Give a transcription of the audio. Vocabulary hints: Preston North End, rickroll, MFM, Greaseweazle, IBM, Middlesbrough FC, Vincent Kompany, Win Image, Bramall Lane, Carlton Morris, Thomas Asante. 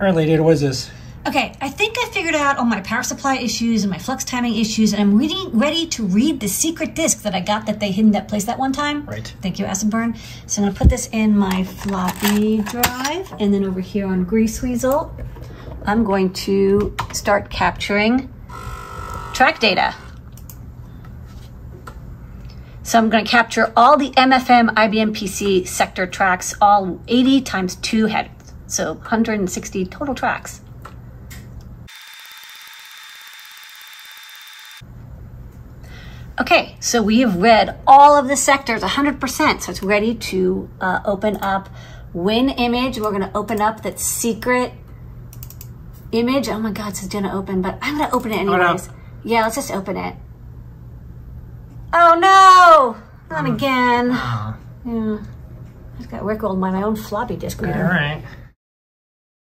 All right, Lady, what is this? Okay, I think I figured out all my power supply issues and my flux timing issues, and I'm really ready to read the secret disc that I got that they hid in that place that one time. Right. Thank you, Asenburn. So I'm going to put this in my floppy drive, and then over here on Greaseweazle, I'm going to start capturing track data. So I'm going to capture all the MFM IBM PC sector tracks, all 80 times 2 headers, so 160 total tracks. Okay, so we have read all of the sectors 100%, so it's ready to open up Win Image. We're gonna open up that secret image. Oh my God, it's gonna open, but I'm gonna open it anyways. Oh, no. Yeah, let's just open it. Oh no, not again. Yeah. I've got rickrolled by my own floppy disk reader. All right.